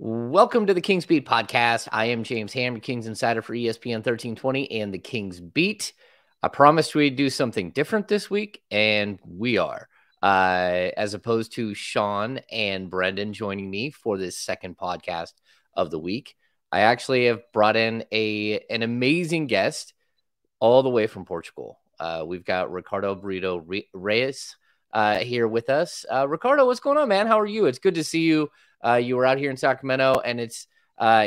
Welcome to the Kings Beat podcast. I am James Ham, your Kings insider for ESPN 1320 and the Kings Beat. I promised we'd do something different this week, and we are. As opposed to Sean and Brendan joining me for this second podcast of the week, I actually have brought in an amazing guest all the way from Portugal. We've got Ricardo Brito Reis here with us. Ricardo, what's going on, man? How are you? It's good to see you. You were out here in Sacramento, and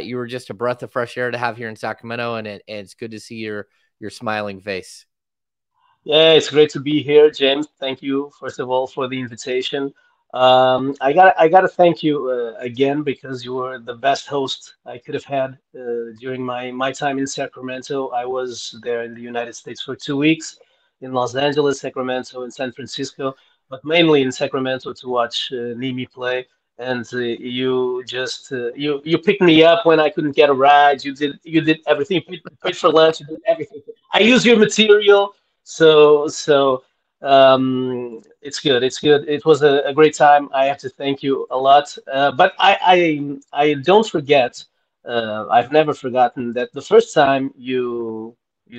you were just a breath of fresh air to have here in Sacramento, and it's good to see your smiling face. Yeah, it's great to be here, James. Thank you, first of all, for the invitation. I gotta thank you again, because you were the best host I could have had during my time in Sacramento. I was there in the United States for 2 weeks, in Los Angeles, Sacramento, and San Francisco, but mainly in Sacramento to watch Nimi play. And you just you picked me up when I couldn't get a ride. You did everything. You paid for lunch. You did everything. I used your material, so it's good. It's good. It was a great time. I have to thank you a lot. But I don't forget. I've never forgotten that the first time you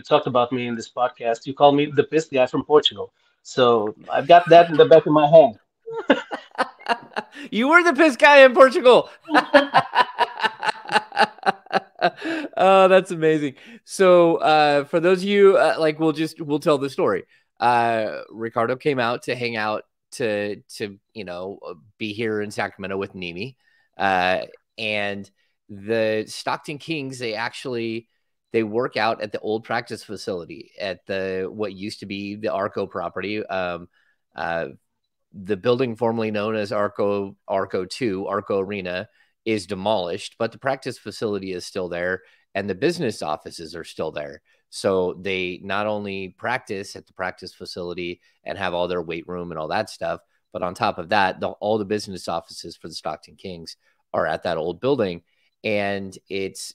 talked about me in this podcast, you called me the piss guy from Portugal. So I've got that in the back of my head. You were the piss guy in Portugal. Oh, that's amazing. So for those of you, we'll tell the story. Ricardo came out to hang out to be here in Sacramento with Nimi. And the Stockton Kings, they work out at the old practice facility at what used to be the Arco property. The building formerly known as Arco Arena is demolished, but the practice facility is still there and the business offices are still there. So they not only practice at the practice facility and have all their weight room and all that stuff, but on top of that, all the business offices for the Stockton Kings are at that old building. And it's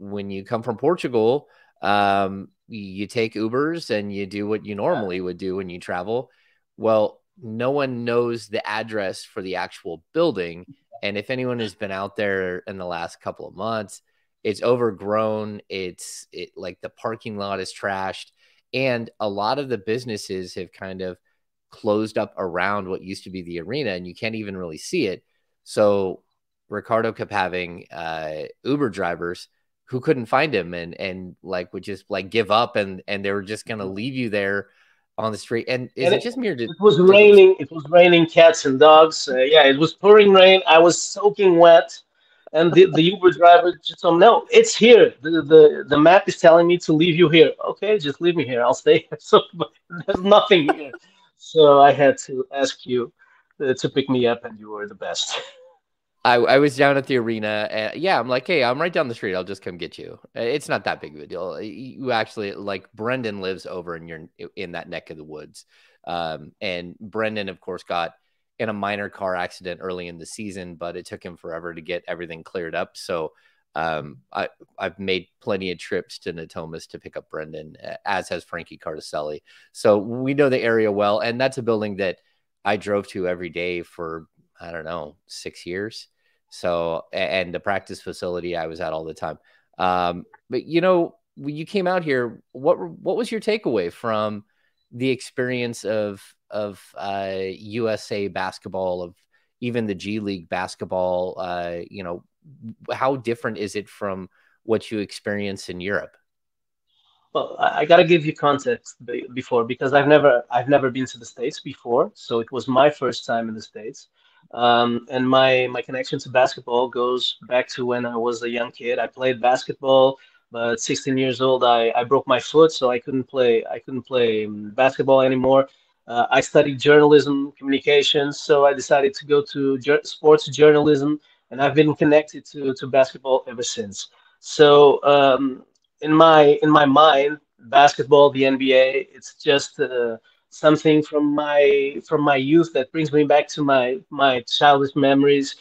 when you come from Portugal, you take Ubers and you do what you normally would do when you travel. Well, no one knows the address for the actual building. And if anyone has been out there in the last couple of months, it's overgrown. Like the parking lot is trashed. And a lot of the businesses have kind of closed up around what used to be the arena, and you can't even really see it. So Ricardo kept having Uber drivers who couldn't find him and would just give up, and they were just going to leave you there on the street. And is it just mere? It was raining. It was raining cats and dogs. Yeah, it was pouring rain. I was soaking wet, and the Uber driver just told me, "No, it's here. The map is telling me to leave you here." Okay, just leave me here. I'll stay here. So there's nothing here. So I had to ask you to pick me up, and you were the best. I was down at the arena. And yeah, I'm like, hey, I'm right down the street. I'll just come get you. It's not that big of a deal. You actually, Brendan lives over in that neck of the woods. And Brendan, of course, got in a minor car accident early in the season, but it took him forever to get everything cleared up. So I've made plenty of trips to Natomas to pick up Brendan, as has Frankie Cardaselli. So we know the area well. And that's a building that I drove to every day for, I don't know, 6 years. So, and the practice facility I was at all the time. But when you came out here, what was your takeaway from the experience of USA basketball, of even the G League basketball? How different is it from what you experience in Europe? Well, I gotta give you context before, because I've never been to the States before, so it was my first time in the States. And my connection to basketball goes back to when I was a young kid. I played basketball, but at 16 years old, I broke my foot, so I couldn't play basketball anymore. I studied journalism, communications, so I decided to go to sports journalism, and I've been connected to basketball ever since. So in my mind, basketball, the NBA, it's just something from my youth that brings me back to my childish memories.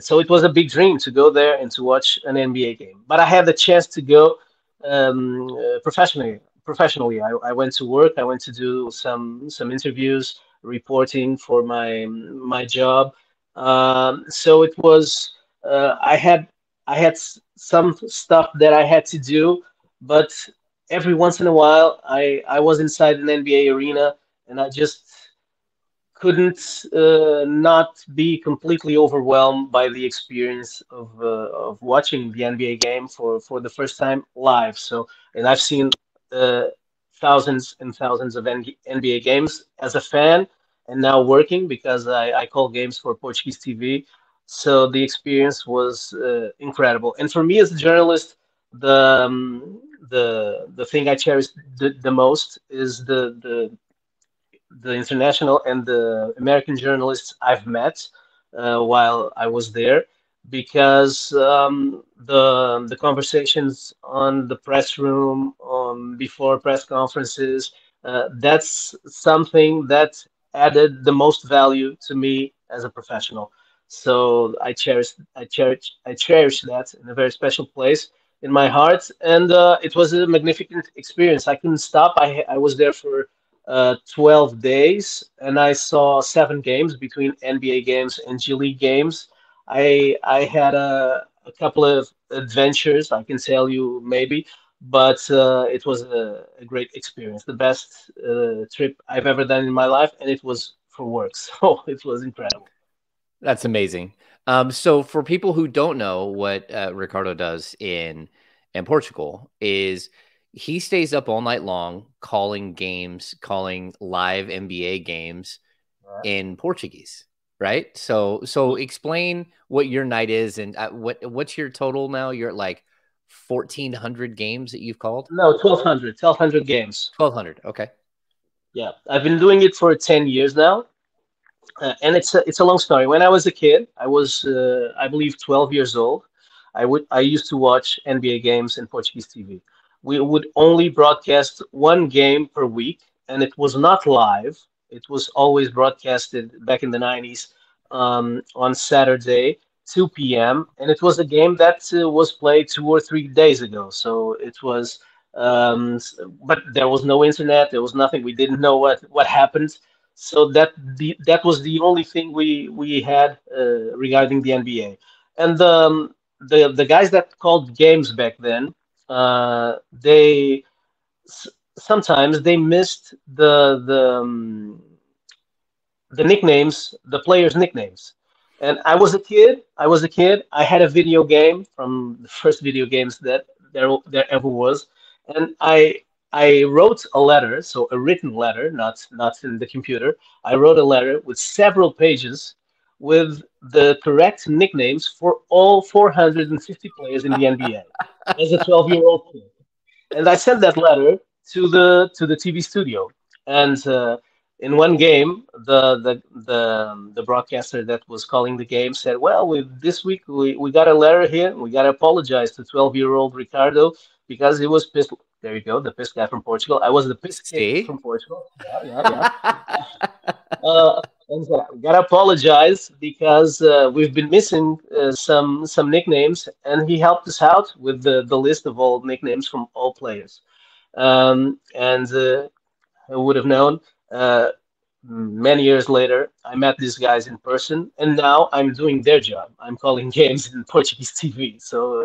So it was a big dream to go there and to watch an NBA game. But I had the chance to go professionally. I went to work. I went to do some interviews, reporting for my job. So it was I had some stuff that I had to do, but every once in a while I was inside an NBA arena and I just couldn't not be completely overwhelmed by the experience of watching the NBA game for the first time live. So, and I've seen thousands and thousands of NBA games as a fan, and now working, because I call games for Portuguese TV. So the experience was incredible. And for me as a journalist, the thing I cherish the most is the international and the American journalists I've met while I was there, because the conversations on the press room, before press conferences, that's something that added the most value to me as a professional. So I cherish that in a very special place in my heart, and it was a magnificent experience. I couldn't stop. I was there for 12 days, and I saw 7 games between NBA games and G League games. I had a couple of adventures, I can tell you maybe, but it was a great experience, the best trip I've ever done in my life, and it was for work, so it was incredible. That's amazing. So for people who don't know what Ricardo does in Portugal, is he stays up all night long calling games, calling live NBA games in Portuguese, right? So explain what your night is, and what's your total now? You're at like 1,400 games that you've called? No, 1,200. 1,200 games. 1,200, okay. Yeah, I've been doing it for 10 years now, and it's a long story. When I was a kid, I was, I believe, 12 years old. I used to watch NBA games in Portuguese TV. We would only broadcast one game per week, and it was not live. It was always broadcasted back in the 90s on Saturday, 2 p.m., and it was a game that was played 2 or 3 days ago. So it was, but there was no internet. There was nothing. We didn't know what happened. So that was the only thing we had regarding the NBA. And the guys that called games back then, they sometimes missed the nicknames, the players' nicknames. And I was a kid. I had a video game from the first video games that there ever was, and I wrote a letter, so a written letter, not in the computer. I wrote a letter with several pages with the correct nicknames for all 450 players in the NBA as a 12-year-old kid. And I sent that letter to the TV studio. And in one game, the broadcaster that was calling the game said, well, this week we got a letter here. We got to apologize to 12-year-old Ricardo because he was pissed. There you go, the pissed guy from Portugal. I was the pissed kid from Portugal. Yeah. I gotta apologize because we've been missing some nicknames, and he helped us out with the list of all nicknames from all players. And who would have known? Many years later, I met these guys in person, and now I'm doing their job. I'm calling games in Portuguese TV. So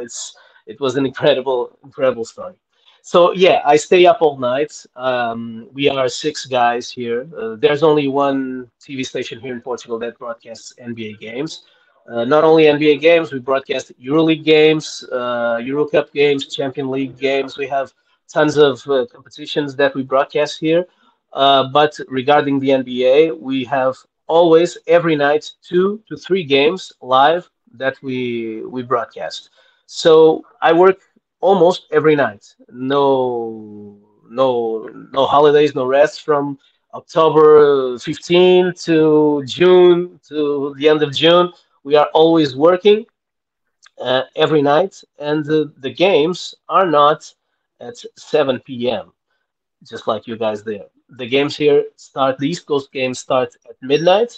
it was an incredible story. So, yeah, I stay up all night. We are 6 guys here. There's only one TV station here in Portugal that broadcasts NBA games. Not only NBA games, we broadcast EuroLeague games, EuroCup games, Champions League games. We have tons of competitions that we broadcast here. But regarding the NBA, we have always, every night, 2 to 3 games live that we broadcast. So I work almost every night. No holidays, no rest, from October 15 to June, to the end of June. We are always working every night, and the games are not at 7 p.m., just like you guys there. The games here start, the East Coast games start at midnight.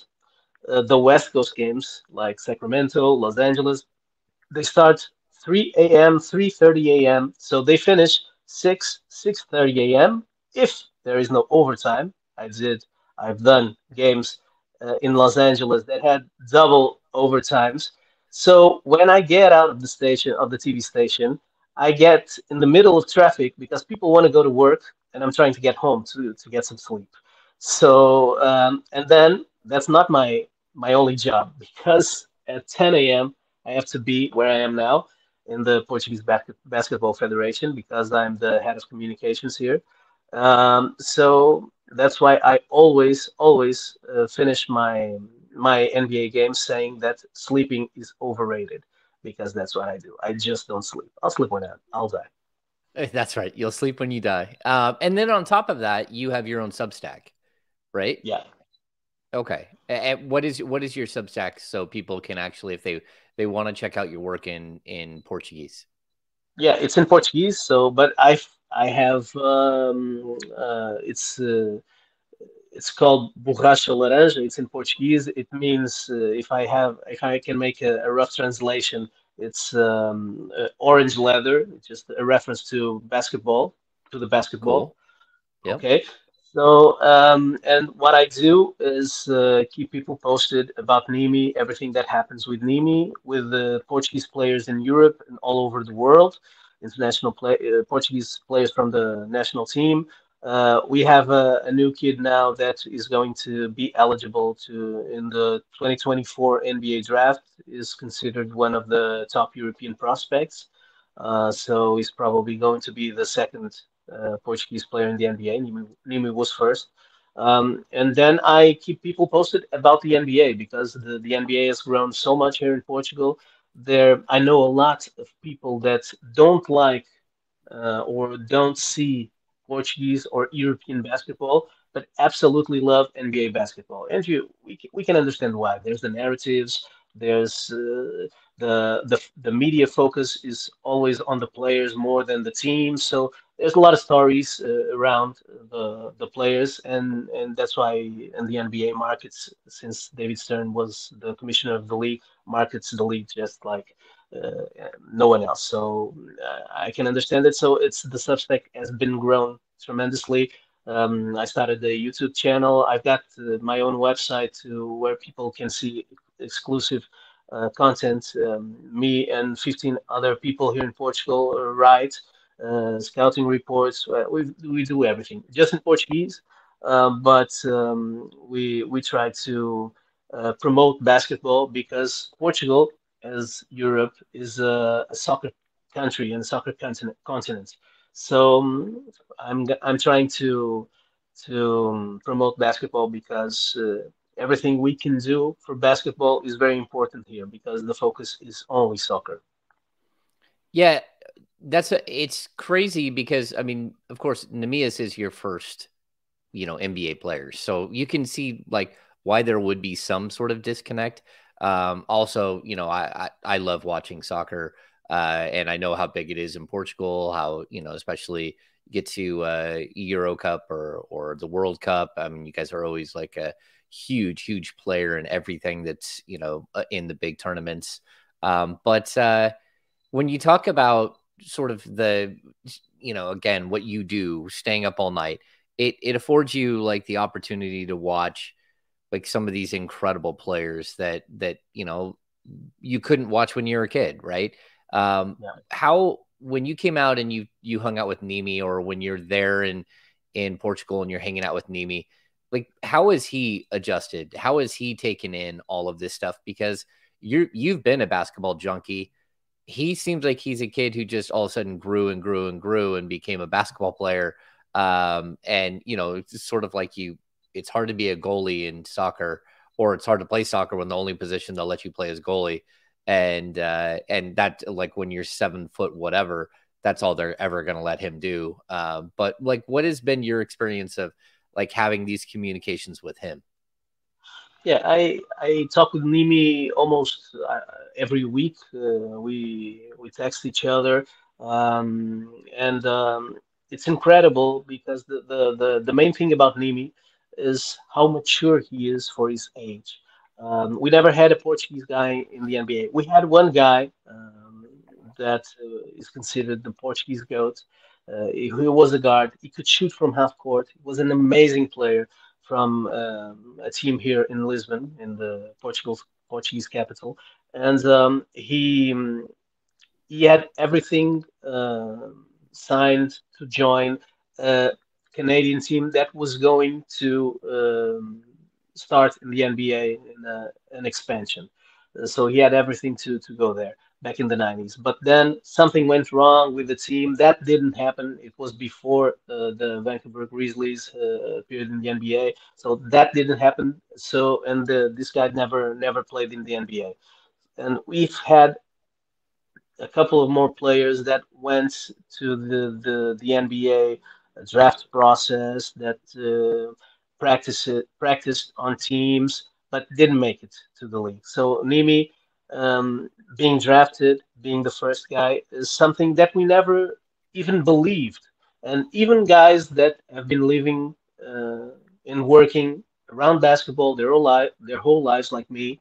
The West Coast games, like Sacramento, Los Angeles, they start 3 a.m., 3:30 a.m. So they finish 6:30 a.m. if there is no overtime. I've done games in Los Angeles that had double overtimes. So when I get out of the station, of the TV station, I get in the middle of traffic because people want to go to work and I'm trying to get home to get some sleep. So, and then that's not my only job, because at 10 a.m. I have to be where I am now in the Portuguese Basketball Federation, because I'm the head of communications here. So that's why I always finish my NBA game saying that sleeping is overrated, because that's what I do. I just don't sleep. I'll sleep when I'll die. That's right. You'll sleep when you die. And then on top of that, you have your own Substack, right? Yeah. Okay. And what is your Substack, so people can actually, if they want to check out your work in Portuguese? Yeah, it's in Portuguese. So, but I have it's called Borracha Laranja. It's in Portuguese. It means if I can make a rough translation, it's orange leather. Just a reference to basketball, to the basketball. Cool. Yeah. Okay. So, and what I do is keep people posted about Nimi, everything that happens with Nimi, with the Portuguese players in Europe and all over the world, international Portuguese players from the national team. We have a new kid now that is going to be eligible in the 2024 NBA draft, is considered one of the top European prospects. So he's probably going to be the second Portuguese player in the NBA. Nimi was first. And then I keep people posted about the NBA, because the NBA has grown so much here in Portugal. I know a lot of people that don't like or don't see Portuguese or European basketball, but absolutely love NBA basketball. And we can understand why. There's the narratives. There's the media focus is always on the players more than the team. So there's a lot of stories around the players, and that's why in the NBA markets, since David Stern was the commissioner of the league, markets the league just like no one else. So I can understand it. So it's the Substack has been grown tremendously. I started a YouTube channel. I've got my own website where people can see exclusive content. Me and 15 other people here in Portugal write scouting reports. We do everything just in Portuguese, but we try to promote basketball, because Portugal, as Europe, is a soccer country and soccer continent. So I'm trying to promote basketball, because everything we can do for basketball is very important here, because the focus is only soccer. Yeah. It's crazy, because I mean, of course, Neemias is your first, NBA player, so you can see like why there would be some sort of disconnect. Also, I love watching soccer, and I know how big it is in Portugal. How especially get to EuroCup or the World Cup. I mean, you guys are always like a huge player in everything that's in the big tournaments. But when you talk about sort of the, again, what you do, staying up all night, it affords you like the opportunity to watch like some of these incredible players that, you couldn't watch when you were a kid. Right. Yeah. How, when you came out and you hung out with Nimi, or when you're there in Portugal and you're hanging out with Nimi, like, how has he adjusted? How has he taken in all of this stuff? Because you've been a basketball junkie. He seems like he's a kid who just all of a sudden grew and became a basketball player. And, it's sort of like it's hard to be a goalie in soccer, or it's hard to play soccer when the only position they'll let you play is goalie. And that, like, when you're 7 foot, whatever, that's all they're ever going to let him do. But like, what has been your experience of like having these communications with him? Yeah, I talk with Nimi almost every week. We text each other, and it's incredible, because the main thing about Nimi is how mature he is for his age. We never had a Portuguese guy in the NBA. We had one guy that is considered the Portuguese GOAT. He was a guard. He could shoot from half court. He was an amazing player from a team here in Lisbon, in the Portugal Portuguese capital, and he had everything signed to join a Canadian team that was going to start in the NBA in an expansion. So he had everything to go there back in the 90s. But then something went wrong with the team. That didn't happen. It was before the Vancouver Grizzlies appeared in the NBA. So that didn't happen. So, and this guy never played in the NBA. And we've had a couple of more players that went to the NBA draft process, that practiced on teams, but didn't make it to the league. So Nimi, being drafted, being the first guy, is something that we never even believed. And even guys that have been living and working around basketball their whole lives, like me,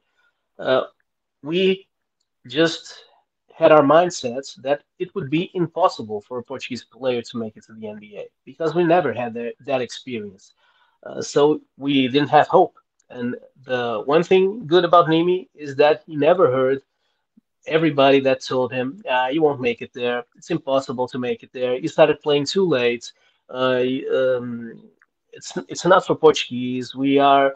we just had our mindsets that it would be impossible for a Portuguese player to make it to the NBA because we never had that experience. So we didn't have hope. And the one thing good about Nimi is that he never heard everybody that told him, you won't make it there. It's impossible to make it there. You started playing too late. It's not for Portuguese. Our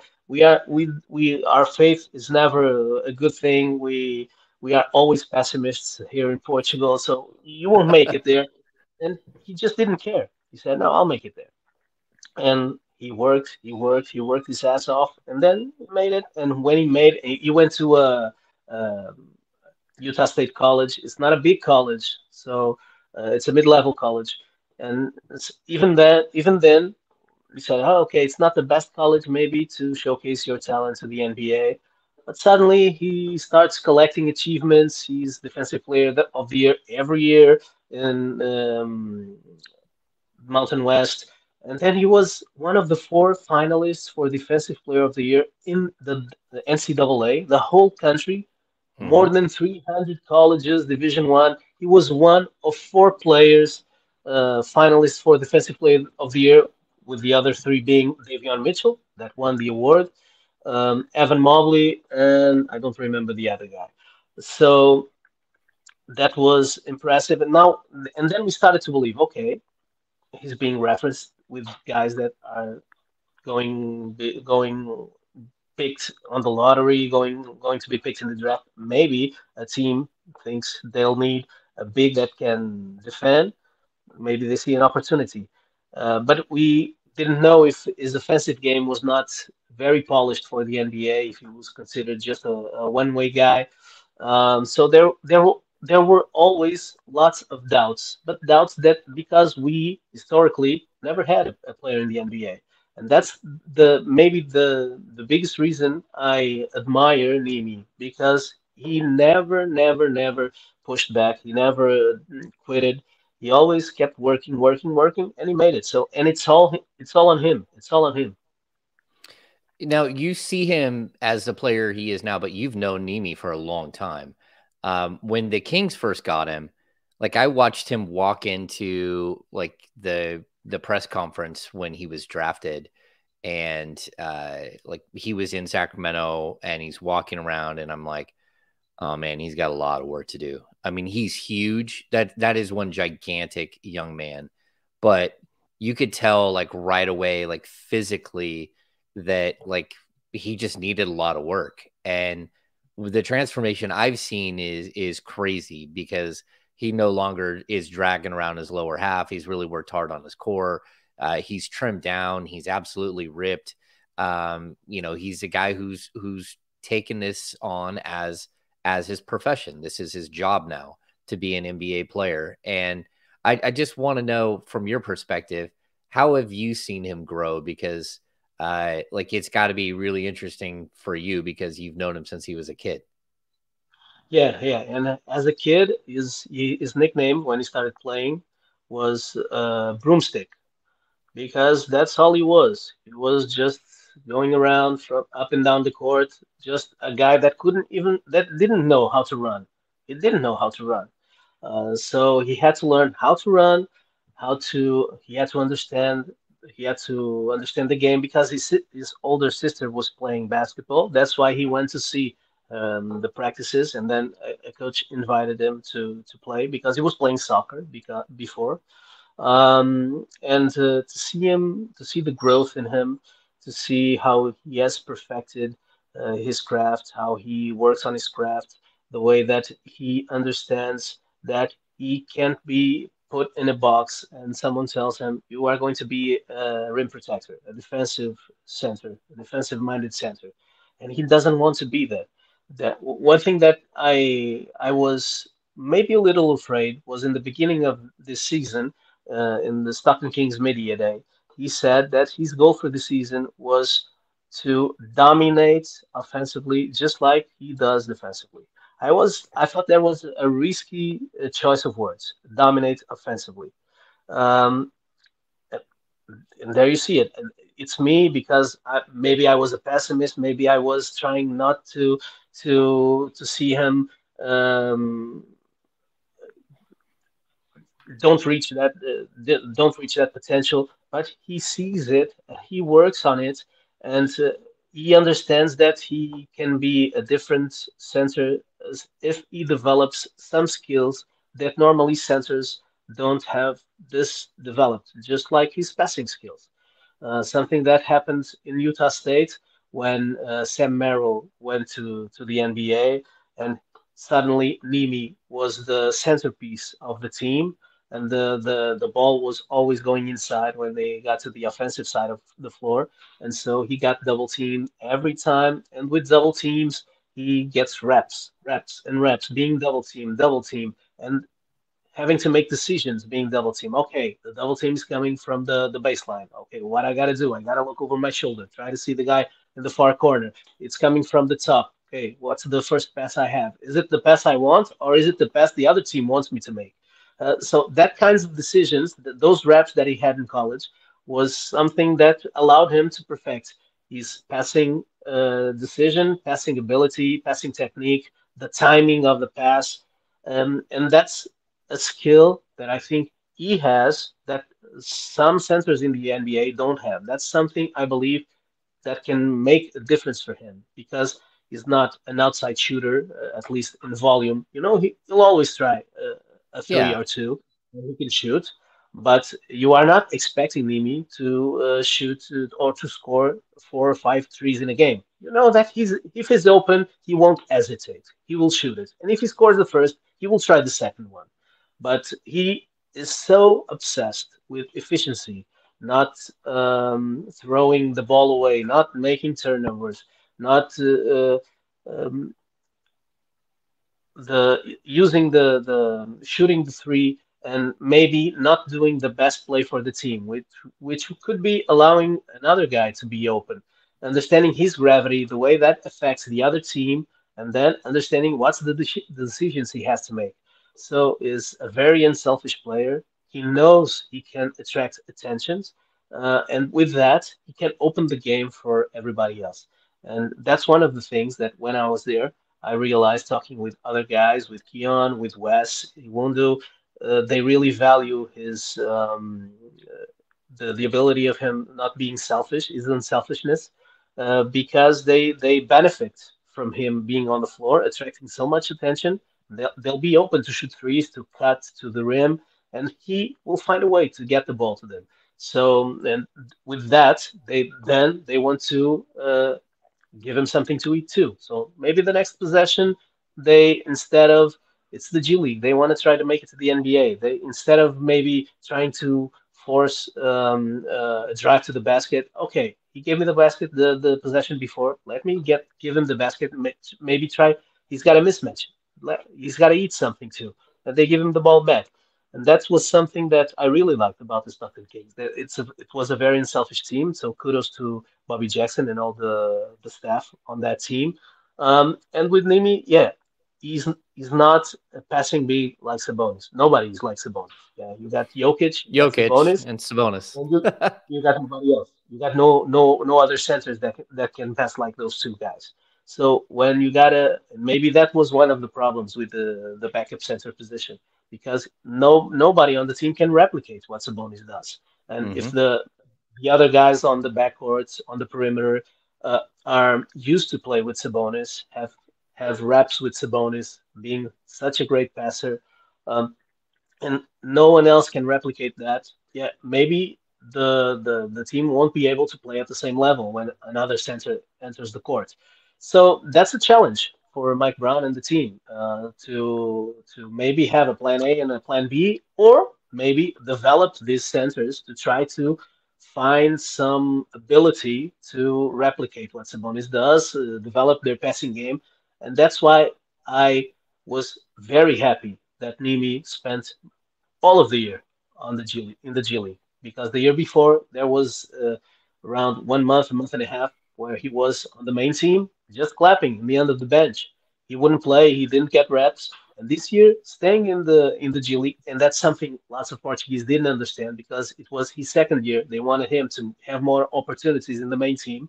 faith is never a good thing. We are always pessimists here in Portugal. So you won't make it there. And he just didn't care. He said, no, I'll make it there. And he worked his ass off, and then he made it. And when he went to Utah State College. It's not a big college, so it's a mid-level college. And even then, we said, oh, okay, it's not the best college maybe to showcase your talent to the NBA. But suddenly he starts collecting achievements. He's defensive player of the year every year in Mountain West. And then he was one of the 4 finalists for Defensive Player of the Year in the NCAA, the whole country, more than 300 colleges, Division I. He was one of 4 players, finalists for Defensive Player of the Year, with the other 3 being Davion Mitchell, that won the award, Evan Mobley, and I don't remember the other guy. So that was impressive. And then we started to believe, okay, he's being referenced with guys that are going picked on the lottery, going to be picked in the draft. Maybe a team thinks they'll need a big that can defend. Maybe they see an opportunity. But we didn't know if his offensive game was not very polished for the NBA, if he was considered just a one-way guy. So there were always lots of doubts, but doubts that because we historically never had a player in the NBA. And that's maybe the biggest reason I admire Nimi, because he never pushed back. He never quitted. He always kept working, and he made it. So, and it's all on him. Now you see him as the player he is now, but you've known Nimi for a long time. When the Kings first got him, like I watched him walk into like the press conference when he was drafted, and like he was in Sacramento and he's walking around, and I'm like, oh man, he's got a lot of work to do. I mean, he's huge. That is one gigantic young man, but you could tell like right away, like physically, that like he just needed a lot of work. And the transformation I've seen is crazy, because he no longer is dragging around his lower half. He's really worked hard on his core. He's trimmed down. He's absolutely ripped. He's a guy who's taken this on as his profession. This is his job now, to be an NBA player. And I just want to know from your perspective, how have you seen him grow? Because it's got to be really interesting for you, because you've known him since he was a kid. Yeah. And as a kid, his nickname when he started playing was Broomstick, because that's all he was. He was just going around from up and down the court, just a guy that didn't know how to run. He didn't know how to run. So he had to learn how to run, he had to understand the game, because his older sister was playing basketball. That's why he went to see the practices, and then a coach invited him to play because he was playing soccer before. And to see him, to see the growth in him, to see how he has perfected his craft, how he works on his craft, the way that he understands that he can't be put in a box and someone tells him, you are going to be a rim protector, a defensive center, a defensive-minded center. And he doesn't want to be that. That one thing that I was maybe a little afraid was in the beginning of this season, in the Stockton Kings media day, he said that his goal for the season was to dominate offensively, just like he does defensively. I thought that was a risky choice of words, dominate offensively. And there you see it. It's me because maybe I was a pessimist. Maybe I was trying not to see him don't reach that potential. But he sees it. He works on it, and he understands that he can be a different center if he develops some skills that normally centers don't have this developed, just like his passing skills. Something that happened in Utah State when Sam Merrill went to the NBA, and suddenly Nimi was the centerpiece of the team, and the ball was always going inside when they got to the offensive side of the floor. And so he got double-teamed every time, and with double teams, he gets reps, being double-teamed, and having to make decisions, being double-teamed. Okay, the double-team is coming from the baseline. Okay, what I got to do? I got to look over my shoulder, try to see the guy in the far corner. It's coming from the top. Okay, what's the first pass I have? Is it the pass I want, or is it the pass the other team wants me to make? So that kinds of decisions, those reps that he had in college, was something that allowed him to perfect his passing decision, passing ability, passing technique, the timing of the pass. And that's a skill that I think he has that some centers in the NBA don't have. That's something I believe that can make a difference for him, because he's not an outside shooter, at least in volume. You know, he'll always try a three or two, and he can shoot, but you are not expecting Nimi to shoot or to score 4 or 5 threes in a game. You know that if he's open, he won't hesitate. He will shoot it. And if he scores the first, he will try the second one. But he is so obsessed with efficiency, not throwing the ball away, not making turnovers, not using the shooting the three, and maybe not doing the best play for the team, which could be allowing another guy to be open, understanding his gravity, the way that affects the other team, and then understanding what's the decisions he has to make. So is a very unselfish player. He knows he can attract attentions, and with that, he can open the game for everybody else. And that's one of the things that when I was there, I realized talking with other guys, with Keon, with Wes Iwundu, they really value his the ability of him not being selfish, his unselfishness, because they benefit from him being on the floor, attracting so much attention. They'll be open to shoot threes, to cut to the rim, and he will find a way to get the ball to them. So, and with that, they want to give him something to eat too. So maybe the next possession, instead of it's the G League, they want to try to make it to the NBA. Instead of maybe trying to force a drive to the basket, okay, he gave me the basket the possession before. Let me give him the basket. Maybe try. He's got a mismatch. He's got to eat something too. And they give him the ball back, and that was something that I really liked about the Stockton Kings. It was a very unselfish team. So kudos to Bobby Jackson and all the staff on that team. And with Nimi, he's not a passing big like Sabonis. Nobody's like Sabonis. Yeah, you got Jokic, Sabonis. And you got nobody else. You got no other centers that can pass like those two guys. So when you maybe that was one of the problems with the backup center position, because nobody on the team can replicate what Sabonis does. And if the other guys on the backcourts, on the perimeter, are used to play with Sabonis, have have reps with Sabonis, being such a great passer. And no one else can replicate that. Yeah, maybe the team won't be able to play at the same level when another center enters the court. So that's a challenge for Mike Brown and the team to maybe have a plan A and a plan B, or maybe develop these centers to try to find some ability to replicate what Sabonis does, develop their passing game. And that's why I was very happy that Nimi spent all of the year in the G League, because the year before there was around 1 month, a month and a half, where he was on the main team, just clapping in the end of the bench. He wouldn't play. He didn't get reps. And this year, staying in the G League, and that's something lots of Portuguese didn't understand, because it was his second year. They wanted him to have more opportunities in the main team.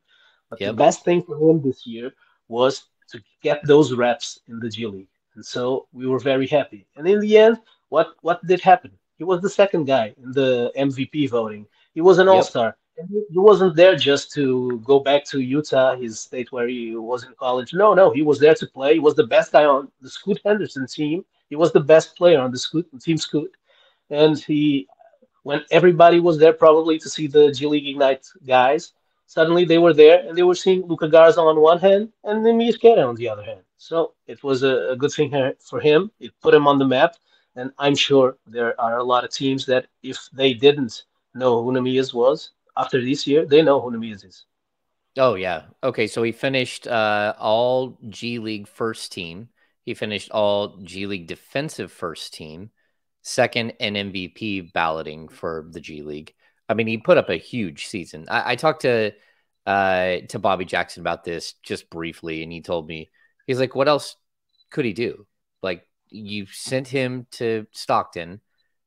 But the best thing for him this year was to get those reps in the G League. And so we were very happy. And in the end, what did happen? He was the second guy in the MVP voting. He was an all-star. And he wasn't there just to go back to Utah, his state where he was in college. No, he was there to play. He was the best guy on the Scoot Henderson team. He was the best player on the Team Scoot. And when everybody was there probably to see the G League Ignite guys, suddenly they were there and they were seeing Luka Garza on one hand and Neemias Queta on the other hand. So it was a good thing for him. It put him on the map. And I'm sure there are a lot of teams that if they didn't know who Neemias was, after this year, they know who Neemias is. Oh, yeah. Okay, so he finished all G League first team. He finished all G League defensive first team, second in MVP balloting for the G League. I mean, he put up a huge season. I talked to Bobby Jackson about this just briefly, and he told me, he's like, what else could he do? Like, you sent him to Stockton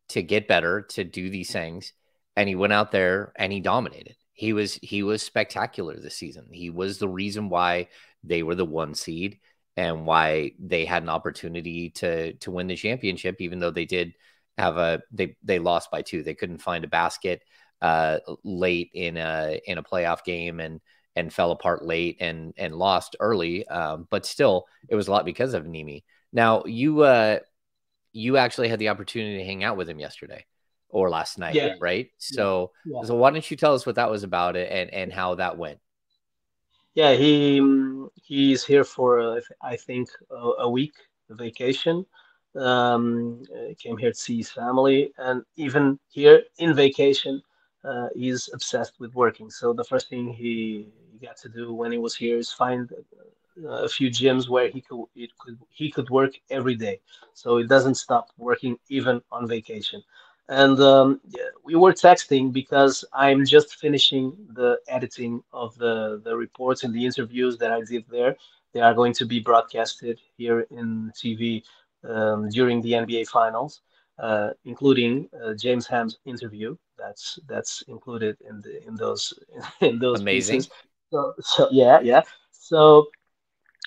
to get better, to do these things. And he went out there and he dominated. He was spectacular this season. He was the reason why they were the 1 seed and why they had an opportunity to win the championship, even though they did have they lost by 2. They couldn't find a basket late in a playoff game and fell apart late and lost early. But still, it was a lot because of Nimi. Now you actually had the opportunity to hang out with him yesterday. Or last night, right? So, So why don't you tell us what that was about and how that went? Yeah, he's here for I think a week vacation. Came here to see his family, and even here in vacation, he's obsessed with working. So the first thing he got to do when he was here is find a few gyms where he could work every day. So he doesn't stop working even on vacation. And we were texting because I'm just finishing the editing of the reports and the interviews that I did there. They are going to be broadcasted here in TV during the NBA Finals, including James Ham's interview. That's included in those amazing pieces. So.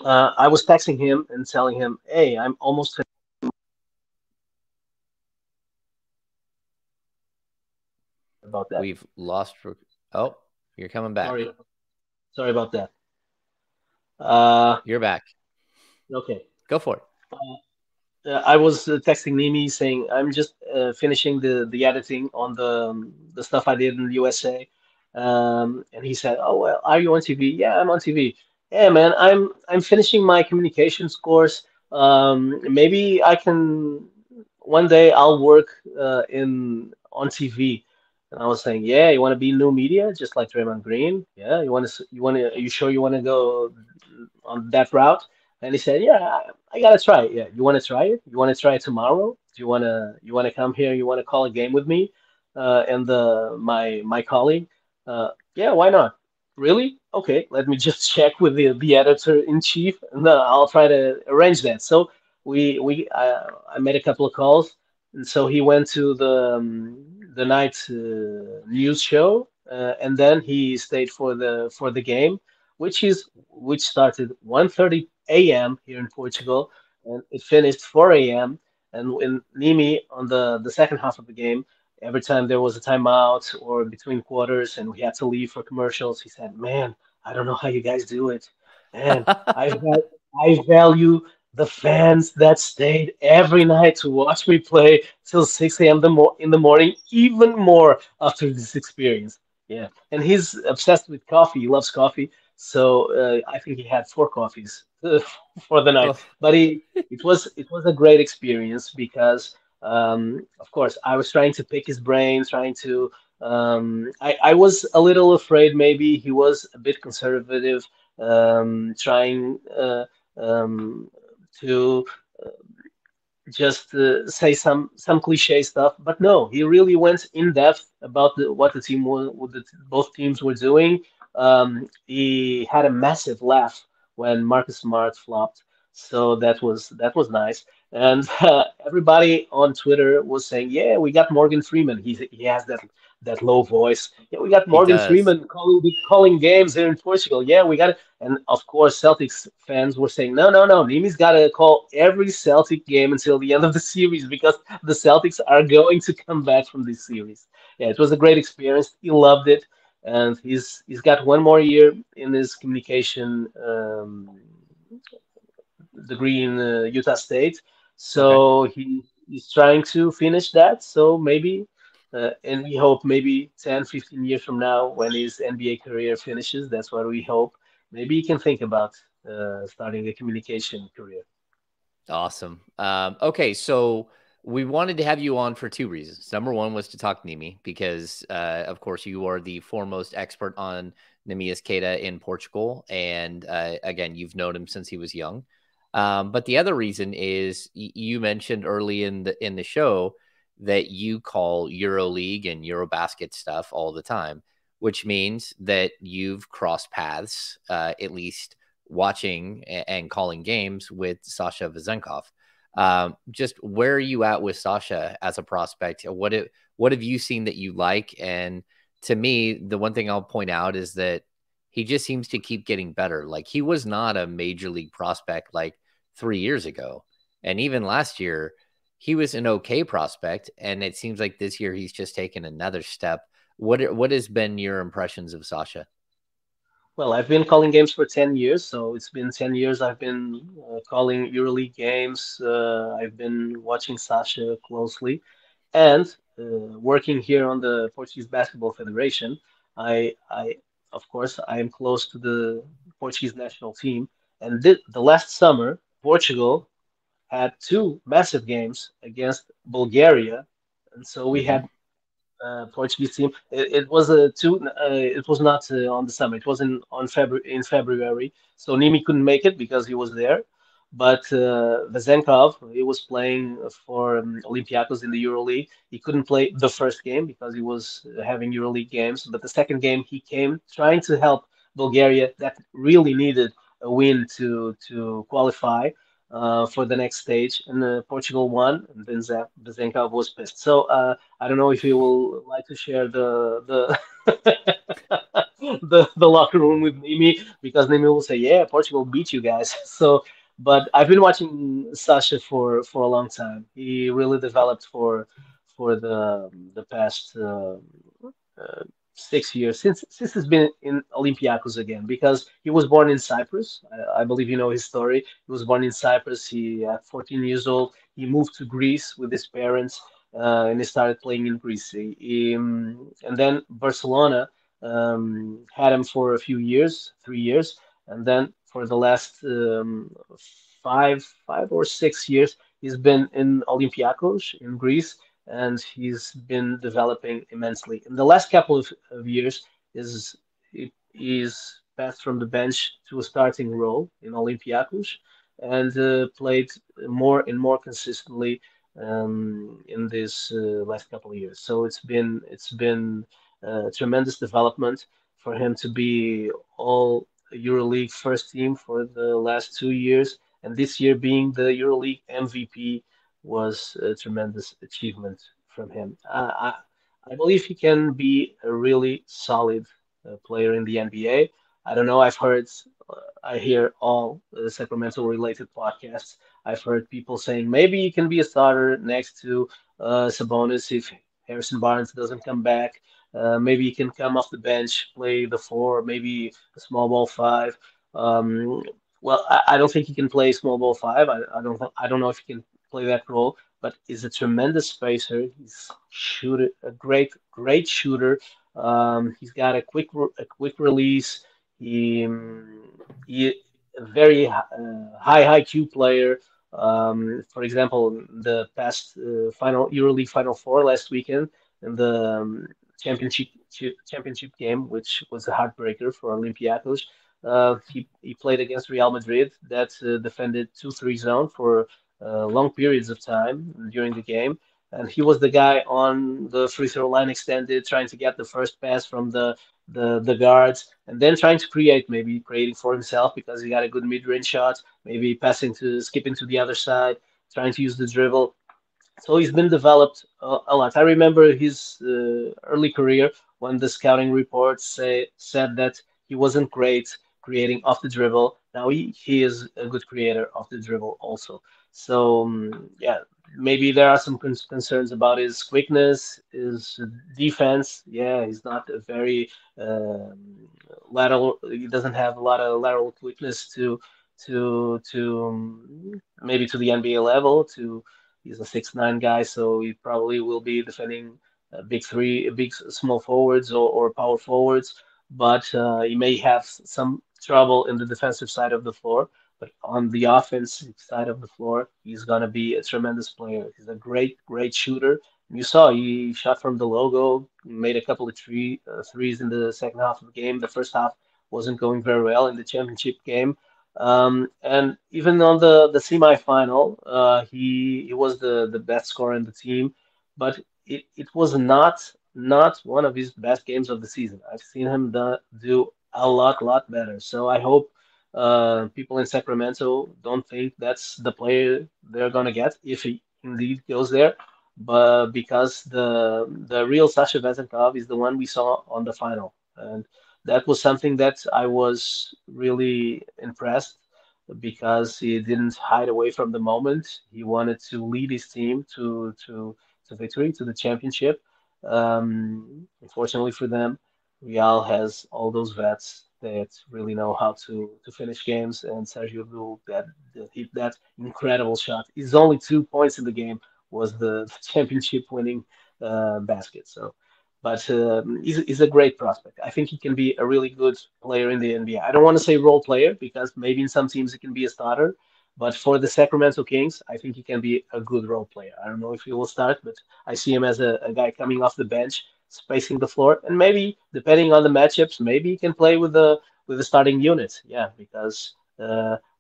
So I was texting him and telling him, "Hey, I'm almost finished." About that. We've lost. Oh, you're coming back. Sorry about that. You're back. Okay. Go for it. I was texting Nimi saying, I'm just finishing the editing on the stuff I did in the USA. And he said, oh, well, are you on TV? Yeah, I'm on TV. Yeah, man, I'm finishing my communications course. Maybe I can, one day I'll work on TV. And I was saying, yeah, you want to be new media, just like Draymond Green? Yeah, you want to? Are you sure you want to go on that route? And he said, yeah, I gotta try it. Yeah, you want to try it? You want to try it tomorrow? Do you want to come here? You want to call a game with me and my colleague? Yeah, why not? Really? Okay, let me just check with the editor in chief, and then I'll try to arrange that. So I made a couple of calls, and so he went to the night news show, and then he stayed for the game, which started 1:30 a.m. here in Portugal, and it finished 4 a.m. And when Nimi on the second half of the game, every time there was a timeout or between quarters, and we had to leave for commercials, he said, "Man, I don't know how you guys do it. Man, I've had I value the fans that stayed every night to watch me play till 6 a.m. in the morning, even more after this experience. Yeah, and he's obsessed with coffee. He loves coffee. So I think he had 4 coffees for the night. But it was a great experience because, of course, I was trying to pick his brain, trying to I was a little afraid maybe he was a bit conservative, trying to say some cliche stuff, but no, he really went in depth about both teams were doing. He had a massive laugh when Marcus Smart flopped, so that was nice. And everybody on Twitter was saying, "Yeah, we got Morgan Freeman. He has that low voice. Yeah, we got Morgan Freeman calling games here in Portugal. Yeah, we got it." And of course, Celtics fans were saying, no, Neemi's got to call every Celtic game until the end of the series because the Celtics are going to come back from this series. Yeah, it was a great experience. He loved it, and he's got 1 more year in his communication degree in Utah State. So okay. He's trying to finish that. So maybe. And we hope maybe 10, 15 years from now, when his NBA career finishes, that's what we hope. Maybe he can think about starting a communication career. Awesome. Okay, so we wanted to have you on for 2 reasons. Number one was to talk Neemi because, of course, you are the foremost expert on Neemias Queta in Portugal. And again, you've known him since he was young. But the other reason is you mentioned early in the show that you call EuroLeague and EuroBasket stuff all the time, which means that you've crossed paths, at least watching and calling games with Sasha Vezenkov. Just where are you at with Sasha as a prospect? What have you seen that you like? And to me, the one thing I'll point out is that he just seems to keep getting better. Like, he was not a major league prospect like 3 years ago. And even last year, he was an okay prospect, and it seems like this year he's just taken another step. What has been your impressions of Sasha? Well, I've been calling games for 10 years, so it's been 10 years I've been calling EuroLeague games. I've been watching Sasha closely, and working here on the Portuguese Basketball Federation, I of course, I am close to the Portuguese national team. And the last summer, Portugal had 2 massive games against Bulgaria, and so we had Portuguese team. It was not on the summer. It was in February. So Neemi couldn't make it because he was there, but Vezenkov, he was playing for Olympiacos in the EuroLeague. He couldn't play the first game because he was having EuroLeague games, but the second game he came trying to help Bulgaria that really needed a win to qualify for the next stage, and Portugal won, and then Vezenkov was pissed. So I don't know if you will like to share the locker room with Neemi, because Neemi will say, "Yeah, Portugal beat you guys." So, but I've been watching Sasha for a long time. He really developed for the past 6 years since he's been in Olympiacos again, because he was born in Cyprus. I believe you know his story. He was born in Cyprus. He at 14 years old, he moved to Greece with his parents, and he started playing in Greece. And then Barcelona had him for a few years, 3 years, and then for the last 5 or 6 years, he's been in Olympiacos in Greece. And he's been developing immensely. In the last couple of years, he's passed from the bench to a starting role in Olympiacos, and played more and more consistently in this last couple of years. So it's been a tremendous development for him to be all EuroLeague first team for the last 2 years, and this year being the EuroLeague MVP. Was a tremendous achievement from him. I believe he can be a really solid player in the NBA. I don't know. I hear all Sacramento-related podcasts. I've heard people saying maybe he can be a starter next to Sabonis if Harrison Barnes doesn't come back. Maybe he can come off the bench, play the 4, maybe a small ball 5. well, I don't think he can play small ball five. I don't know if he can play that role, but he's a tremendous spacer. He's shooter, a great shooter. He's got a quick release. He a very high IQ player. For example, the past final EuroLeague Final Four last weekend and the championship game, which was a heartbreaker for Olympiacos. He played against Real Madrid, that defended 2-3 zone for long periods of time during the game, and he was the guy on the free throw line extended, trying to get the first pass from the guards, and then trying to creating for himself, because he got a good mid-range shot, maybe skipping to the other side, trying to use the dribble. So he's been developed a lot. I remember his early career when the scouting reports said that he wasn't great creating off the dribble. Now he is a good creator off the dribble also. So, yeah, maybe there are some concerns about his quickness, his defense. Yeah, he's not a very lateral. He doesn't have a lot of lateral quickness to maybe to the NBA level. He's a 6'9" guy, so he probably will be defending big small forwards or power forwards. But he may have some trouble in the defensive side of the floor. But on the offensive side of the floor, he's going to be a tremendous player. He's a great shooter. You saw he shot from the logo, made a couple of threes in the second half of the game. The first half wasn't going very well in the championship game. And even on the semifinal, he was the best scorer in the team. But it was not one of his best games of the season. I've seen him do a lot better. So I hope people in Sacramento don't think that's the player they're going to get if he indeed goes there. But because the real Sasha Vezenkov is the one we saw on the final. And that was something that I was really impressed, because he didn't hide away from the moment. He wanted to lead his team to victory, to the championship. Unfortunately for them, Real has all those vets that really know how to finish games, and Sergio Abdul that hit that incredible shot. His only 2 points in the game was the championship-winning basket. So, but he's a great prospect. I think he can be a really good player in the NBA. I don't want to say role player, because maybe in some teams he can be a starter, but for the Sacramento Kings, I think he can be a good role player. I don't know if he will start, but I see him as a guy coming off the bench, spacing the floor, and maybe, depending on the matchups, maybe he can play with the starting unit. Yeah, because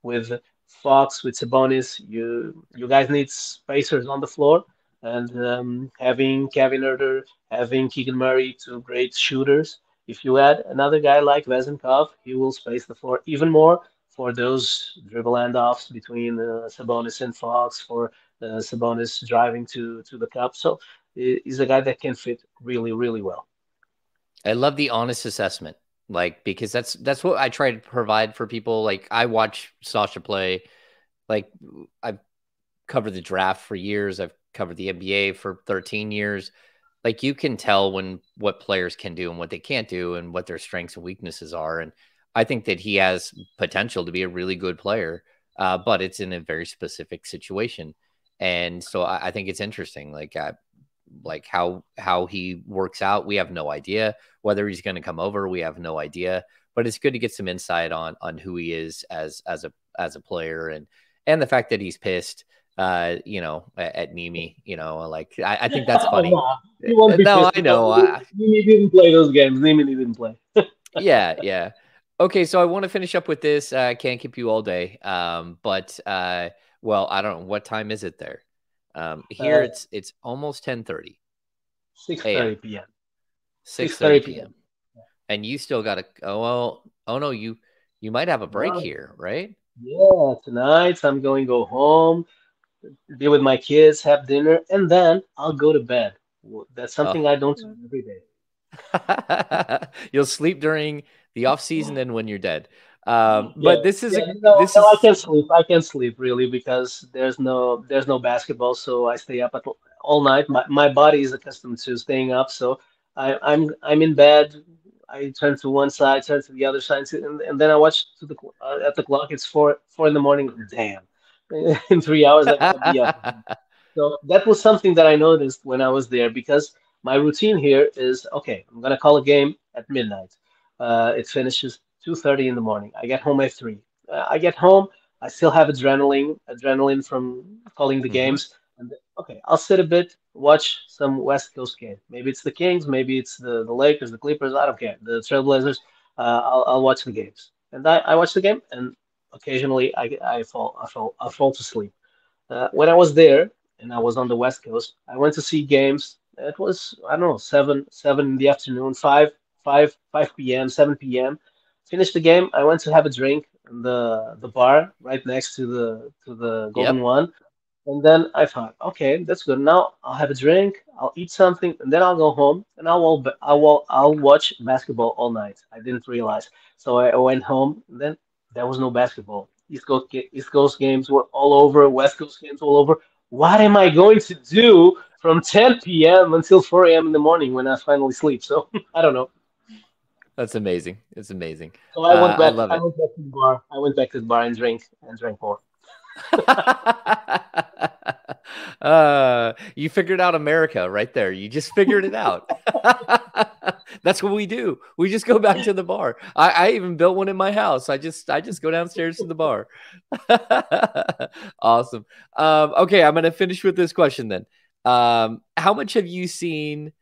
with Fox, with Sabonis, you guys need spacers on the floor, and having Kevin Huerter, having Keegan Murray, two great shooters, if you add another guy like Vezenkov, he will space the floor even more for those dribble handoffs between Sabonis and Fox, for Sabonis driving to the cup. So he's a guy that can fit really, really well. I love the honest assessment, like, because that's what I try to provide for people. Like, I watch Sasha play. Like, I've covered the draft for years. I've covered the NBA for 13 years. Like, you can tell what players can do and what they can't do, and what their strengths and weaknesses are. And I think that he has potential to be a really good player, but it's in a very specific situation. And so I think it's interesting. Like how he works out. We have no idea whether he's going to come over. We have no idea, but it's good to get some insight on who he is as a player, and the fact that he's pissed, at Nimi, like, I think that's funny. No, I know. Nimi didn't play those games. Nimi didn't play. Yeah. Okay. So I want to finish up with this. I can't keep you all day. Well, I don't know. What time is it there? Here it's almost 10:30. 6:30 p.m. 6:30 p.m. And you still got oh no, you might have a break here, right? Yeah, tonight I'm going to go home, be with my kids, have dinner, and then I'll go to bed. That's something I don't do every day. You'll sleep during the off season and when you're dead. But this is I can't sleep. I can't sleep really, because there's no basketball, so I stay up all night. My body is accustomed to staying up, so I'm in bed. I turned to one side, turned to the other side, and then I watched at the clock. It's four in the morning. Damn, in 3 hours I'm gonna be up. So that was something that I noticed when I was there, because my routine here is, okay, I'm gonna call a game at midnight. It finishes 2:30 in the morning. I get home at 3. I get home. I still have adrenaline from calling the games. And okay, I'll sit a bit, watch some West Coast game. Maybe it's the Kings, maybe it's the Lakers, the Clippers. I don't care. The Trailblazers. I'll watch the games, and I watch the game, and occasionally I fall to sleep. When I was there and I was on the West Coast, I went to see games. It was, I don't know, 7 in the afternoon, 5 p.m., 7 p.m. Finished the game. I went to have a drink in the bar right next to the Golden One. And then I thought, okay, that's good. Now I'll have a drink, I'll eat something, and then I'll go home and I'll watch basketball all night. I didn't realize. So I went home, and then there was no basketball. East Coast games were all over, West Coast games all over. What am I going to do from 10 p.m. until 4 a.m. in the morning when I finally sleep? So I don't know. That's amazing. It's amazing. So I went back. I went back to the bar. I went back to the bar and drank more. You figured out America right there. You just figured it out. That's what we do. We just go back to the bar. I even built one in my house. I just go downstairs to the bar. Awesome. Okay, I'm going to finish with this question then. How much have you seen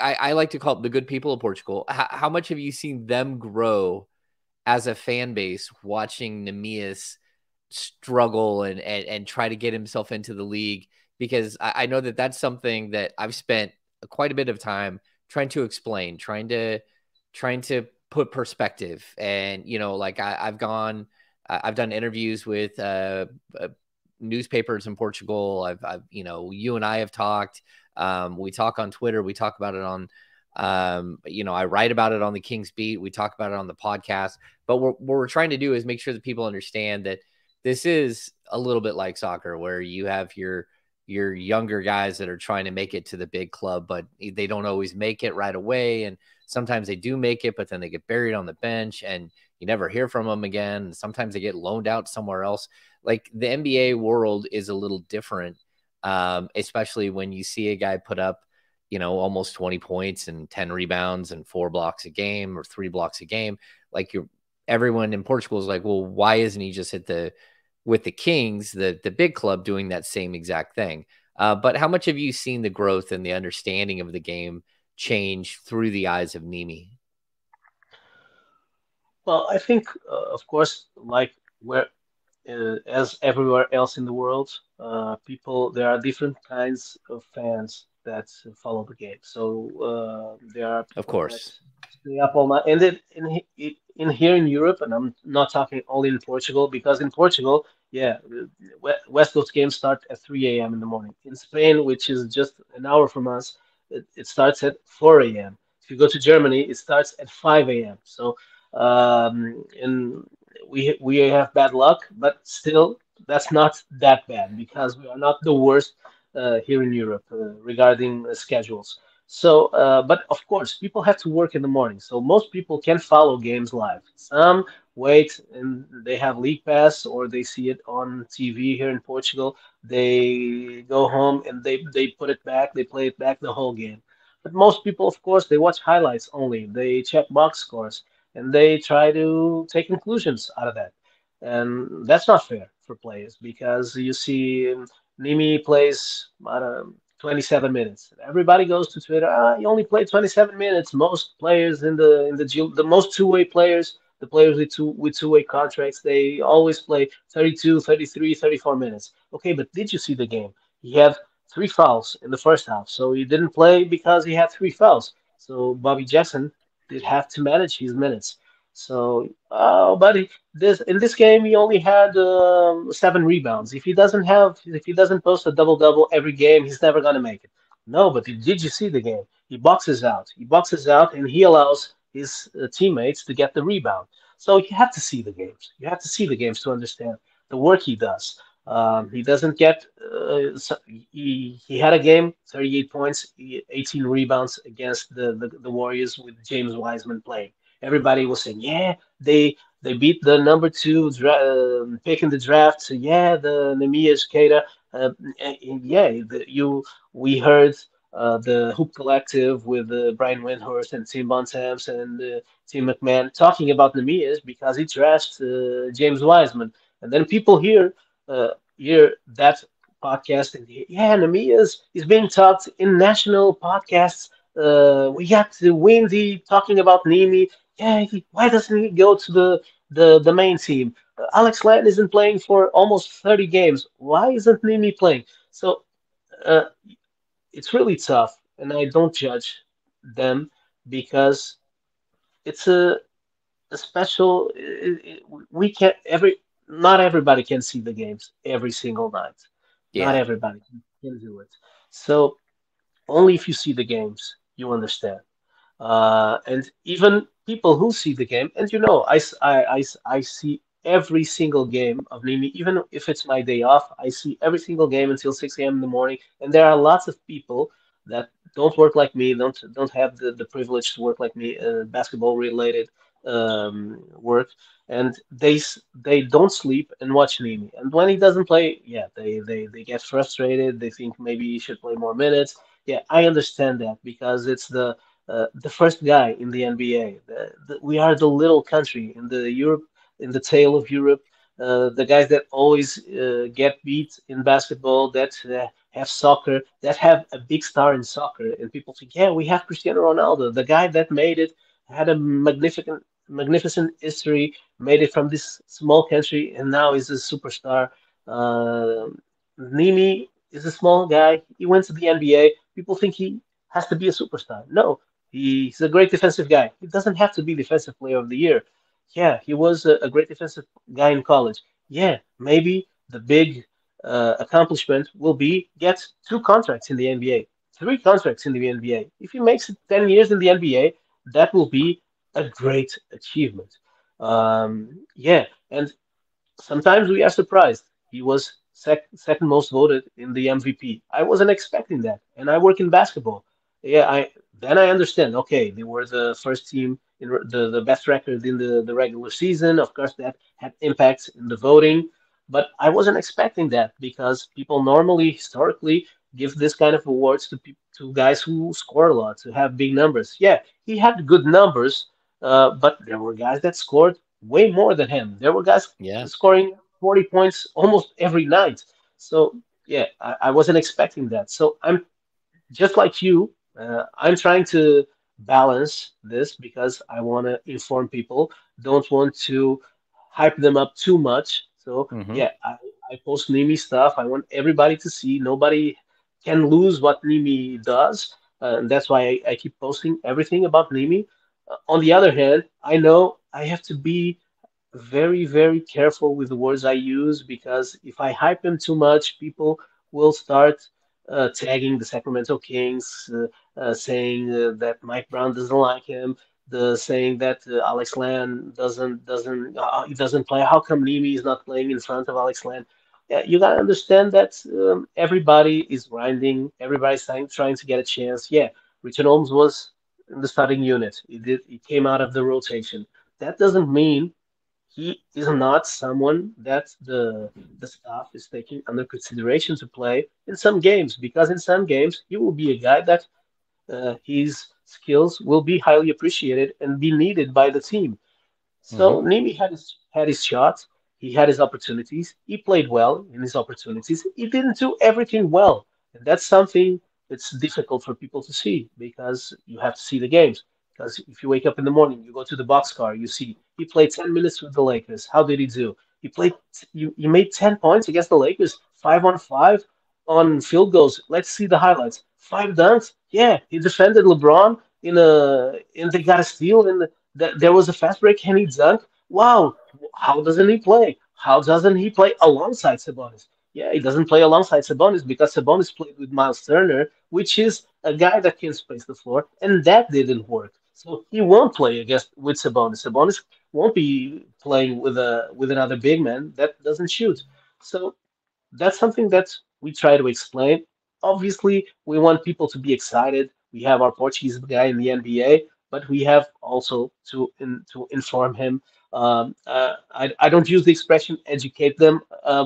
I like to call it the good people of Portugal. How much have you seen them grow as a fan base, watching Neemias struggle and try to get himself into the league? Because I know that that's something that I've spent quite a bit of time trying to explain, trying to put perspective. And, you know, like I've done interviews with newspapers in Portugal. You know, you and I have talked, we talk on Twitter, we talk about it on, you know, I write about it on the Kings Beat. We talk about it on the podcast, but what we're trying to do is make sure that people understand that this is a little bit like soccer, where you have your younger guys that are trying to make it to the big club, but they don't always make it right away. And sometimes they do make it, but then they get buried on the bench and you never hear from them again. Sometimes they get loaned out somewhere else. Like the NBA world is a little different, especially when you see a guy put up, you know, almost 20 points and 10 rebounds and 4 blocks a game or 3 blocks a game. Like everyone in Portugal is like, well, why isn't he just with the Kings, the big club, doing that same exact thing? But how much have you seen the growth and the understanding of the game change through the eyes of Nemi? Well, I think, of course, like as everywhere else in the world, there are different kinds of fans that follow the game. So there are, of course, stay up all night. And in here in Europe, and I'm not talking only in Portugal, because in Portugal, West Coast games start at 3 a.m. in the morning. In Spain, which is just an hour from us, it starts at 4 a.m. If you go to Germany, it starts at 5 a.m. So and we have bad luck, but still, that's not that bad, because we are not the worst here in Europe regarding schedules. So but of course, people have to work in the morning. So most people can follow games live. Some wait and they have League Pass, or they see it on TV here in Portugal. They go home and they put it back. They play it back the whole game. But most people, of course, they watch highlights only. They check box scores and they try to take conclusions out of that. And that's not fair for players, because you see Nemi plays 27 minutes. Everybody goes to Twitter. He only played 27 minutes. Most players in the most two-way players, the players with two-way contracts, they always play 32, 33, 34 minutes. Okay, but did you see the game? He had 3 fouls in the first half, so he didn't play because he had 3 fouls. So Bobby Jackson did have to manage his minutes. So, in this game, he only had 7 rebounds. If he doesn't post a double-double every game, he's never going to make it. No, but did you see the game? He boxes out, and he allows his teammates to get the rebound. So you have to see the games. You have to see the games to understand the work he does. He doesn't get he had a game, 38 points, 18 rebounds against the Warriors with James Wiseman playing. Everybody was saying, yeah, they beat the number 2 pick in the draft. So yeah, the Neemias Queta. We heard the Hoop Collective with Brian Windhorst and Tim Bontemps and Tim McMahon talking about Neemias because he trashed James Wiseman. And then people hear that podcast and Neemias is being talked in national podcasts. We got Windy talking about Nemi. Yeah, why doesn't he go to the main team? Alex Len isn't playing for almost 30 games. Why isn't Nemi playing? So it's really tough, and I don't judge them because it's a special. We can't not everybody can see the games every single night. Yeah. Not everybody can do it. So only if you see the games, you understand. And even people who see the game, and you know, I see every single game of Nemi, even if it's my day off, I see every single game until 6 a.m. in the morning. And there are lots of people that don't work like me, don't have the privilege to work like me, basketball-related work, and they don't sleep and watch Nemi. And when he doesn't play, they get frustrated. They think maybe he should play more minutes. Yeah, I understand that because it's the first guy in the NBA. We are the little country in the tail of Europe. The guys that always get beat in basketball, that have soccer, that have a big star in soccer, and people think, yeah, we have Cristiano Ronaldo, the guy that made it, had a magnificent history, made it from this small country, and now is a superstar. Nemi is a small guy. He went to the NBA. People think he has to be a superstar. No, he's a great defensive guy. He doesn't have to be defensive player of the year. Yeah, he was a great defensive guy in college. Yeah, maybe the big accomplishment will be get 2 contracts in the NBA, 3 contracts in the NBA. If he makes it 10 years in the NBA, that will be a great achievement. And sometimes we are surprised. He was second most voted in the MVP. I wasn't expecting that, and I work in basketball. Yeah, I understand. Okay, they were the first team in the best record in the regular season. Of course, that had impacts in the voting, but I wasn't expecting that because people normally, historically, give this kind of awards to guys who score a lot, who have big numbers. Yeah, he had good numbers, but there were guys that scored way more than him. There were guys scoring 40 points almost every night. So, yeah, I wasn't expecting that. So I'm just like you. I'm trying to balance this because I want to inform people, don't want to hype them up too much. So, I post Nemi stuff. I want everybody to see. Nobody can lose what Nemi does. And that's why I keep posting everything about Nemi. On the other hand, I know I have to be very, very careful with the words I use because if I hype him too much, people will start tagging the Sacramento Kings, saying that Mike Brown doesn't like him, saying that Alex Len he doesn't play. How come Nemi is not playing in front of Alex Len? Yeah, you gotta understand that everybody is grinding. Everybody's trying to get a chance. Yeah, Richard Holmes was in the starting unit. He came out of the rotation. That doesn't mean he is not someone that the staff is taking under consideration to play in some games, because in some games he will be a guy that his skills will be highly appreciated and be needed by the team. So Nemi had his shots. He had his opportunities. He played well in his opportunities. He didn't do everything well. And that's something that's difficult for people to see because you have to see the games. Because if you wake up in the morning, you go to the boxcar, you see he played 10 minutes with the Lakers. How did he do? He made 10 points against the Lakers, 5-on-5 on field goals. Let's see the highlights. 5 dunks. Yeah, he defended LeBron and they got a steal, and there was a fast break and he dunked. Wow, how doesn't he play? How doesn't he play alongside Sabonis? Yeah, he doesn't play alongside Sabonis because Sabonis played with Miles Turner, which is a guy that can space the floor, and that didn't work. So he won't play with Sabonis. Sabonis won't be playing with another big man that doesn't shoot. So that's something that we try to explain. Obviously, we want people to be excited. We have our Portuguese guy in the NBA, but we have also to inform him. I don't use the expression educate them,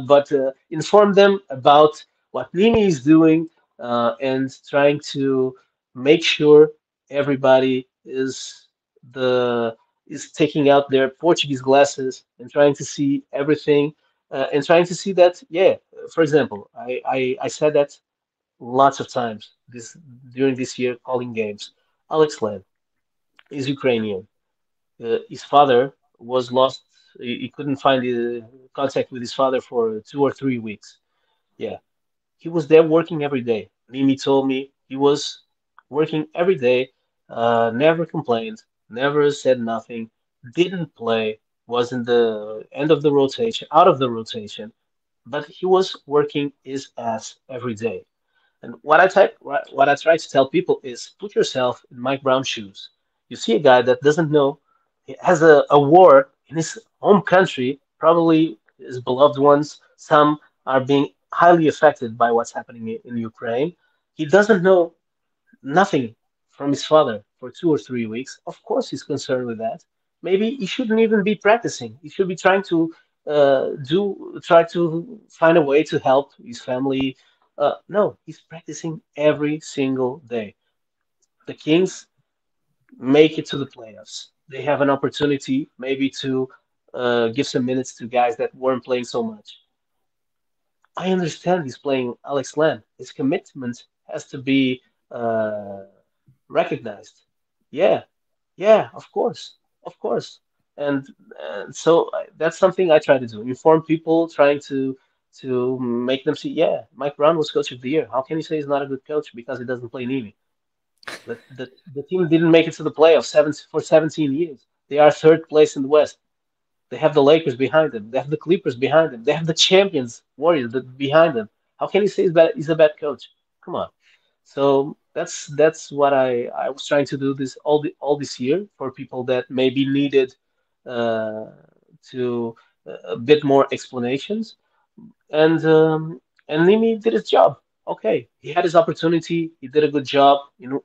but inform them about what Nimi is doing and trying to make sure everybody is taking out their Portuguese glasses and trying to see everything and trying to see that, yeah, for example, I said that lots of times during this year calling games. Alex Len is Ukrainian. His father was lost. He couldn't find contact with his father for 2 or 3 weeks. Yeah. He was there working every day. Mimi told me he was working every day, never complained, never said nothing, didn't play, was in the end of the rotation, out of the rotation, but he was working his ass every day. And what I try to tell people is put yourself in Mike Brown's shoes. You see a guy that doesn't know, he has a war in his home country, probably his beloved ones, some are being highly affected by what's happening in Ukraine. He doesn't know nothing from his father for 2 or 3 weeks. Of course, he's concerned with that. Maybe he shouldn't even be practicing. He should be trying to find a way to help his family. No, he's practicing every single day. The Kings make it to the playoffs. They have an opportunity maybe to give some minutes to guys that weren't playing so much. I understand he's playing Alex Len. His commitment has to be recognized. Yeah, of course. And so that's something I try to do. Inform people, trying to make them see, yeah, Mike Brown was coach of the year. How can you say he's not a good coach because he doesn't play Nimi? But the team didn't make it to the playoffs for 17 years. They are third place in the West. They have the Lakers behind them. They have the Clippers behind them. They have the champions, Warriors, behind them. How can you say he's a bad coach? Come on. So that's what I was trying to do this all this year for people that maybe needed a bit more explanations. And Nimi did his job. Okay, he had his opportunity. He did a good job, And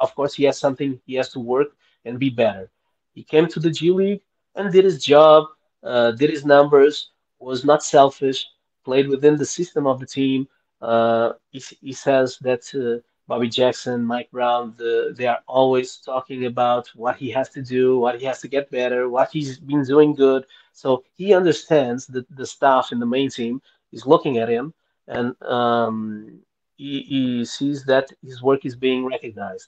of course, he has something he has to work and be better. He came to the G League and did his job, did his numbers, was not selfish, played within the system of the team. He says that Bobby Jackson, Mike Brown, they are always talking about what he has to do, what he has to get better, what he's been doing good. So he understands that the staff in the main team is looking at him, and he sees that his work is being recognized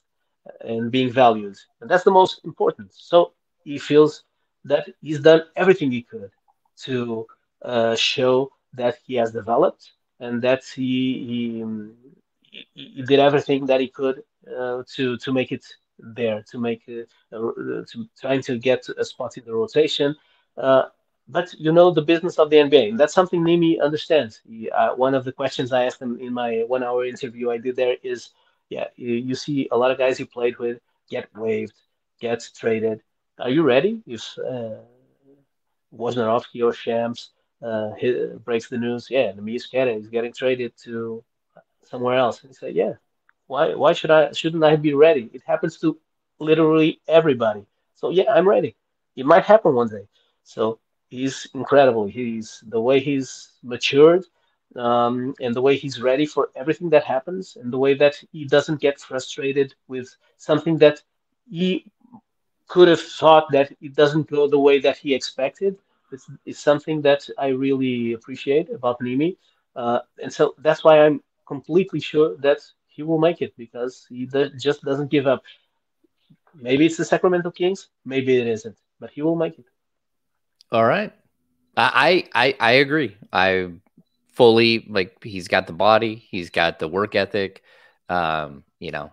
and being valued. And that's the most important. So he feels that he's done everything he could to show that he has developed and that he did everything that he could to make it there, trying to get a spot in the rotation. But you know the business of the NBA, and that's something Nimi understands. One of the questions I asked him in my one-hour interview I did there is, yeah, you see a lot of guys you played with get waived, get traded. Are you ready if Wojnarowski or Shams breaks the news? Yeah, Neemias Queta is getting traded to somewhere else. And he said, yeah, why shouldn't I be ready? It happens to literally everybody. So yeah, I'm ready. It might happen one day. So he's incredible. The way he's matured and the way he's ready for everything that happens and the way that he doesn't get frustrated with something that he could have thought that it doesn't go the way that he expected. It's something that I really appreciate about Nimi. And so that's why I'm completely sure that he will make it because he just doesn't give up. Maybe it's the Sacramento Kings. Maybe it isn't. But he will make it. All right. I agree. I fully, like, he's got the body. He's got the work ethic. He's got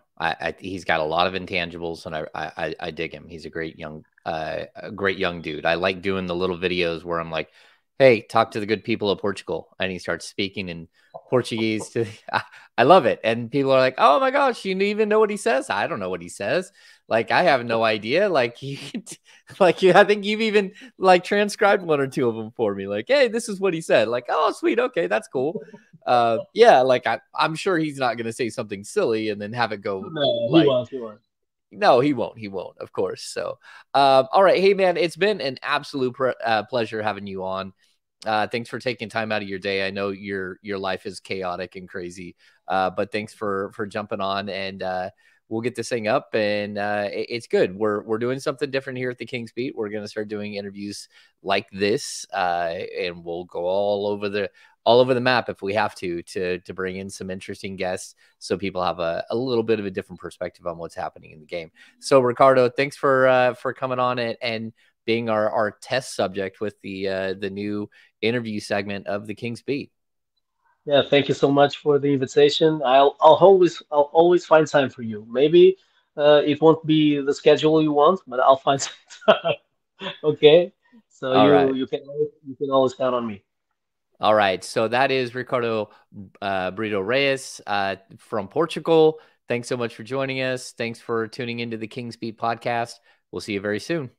a lot of intangibles, and I dig him. He's a great young dude. I like doing the little videos where I'm like, hey, talk to the good people of Portugal. And he starts speaking in Portuguese. I love it. And people are like, oh my gosh, you don't even know what he says. I don't know what he says. Like, I have no idea. Like, I think you've even like transcribed one or two of them for me. Like, hey, this is what he said. Like, oh, sweet. Okay, that's cool. Yeah, like I'm sure he's not going to say something silly and then have it go. No, like, he won't. No, he won't. He won't, of course. So, all right. Hey, man, it's been an absolute pleasure having you on. Thanks for taking time out of your day. I know your life is chaotic and crazy, but thanks for jumping on, and we'll get this thing up, and it's good. We're doing something different here at the Kings Beat. We're going to start doing interviews like this, and we'll go all over the map if we have to bring in some interesting guests so people have a little bit of a different perspective on what's happening in the game. So, Ricardo, thanks for coming on it and being our test subject with the new interview segment of the Kings Beat. Yeah, thank you so much for the invitation. I'll always find time for you. Maybe it won't be the schedule you want, but I'll find some time. Okay, so you can always count on me. All right, so that is Ricardo Brito Reis from Portugal. Thanks so much for joining us. Thanks for tuning into the Kings Beat podcast. We'll see you very soon.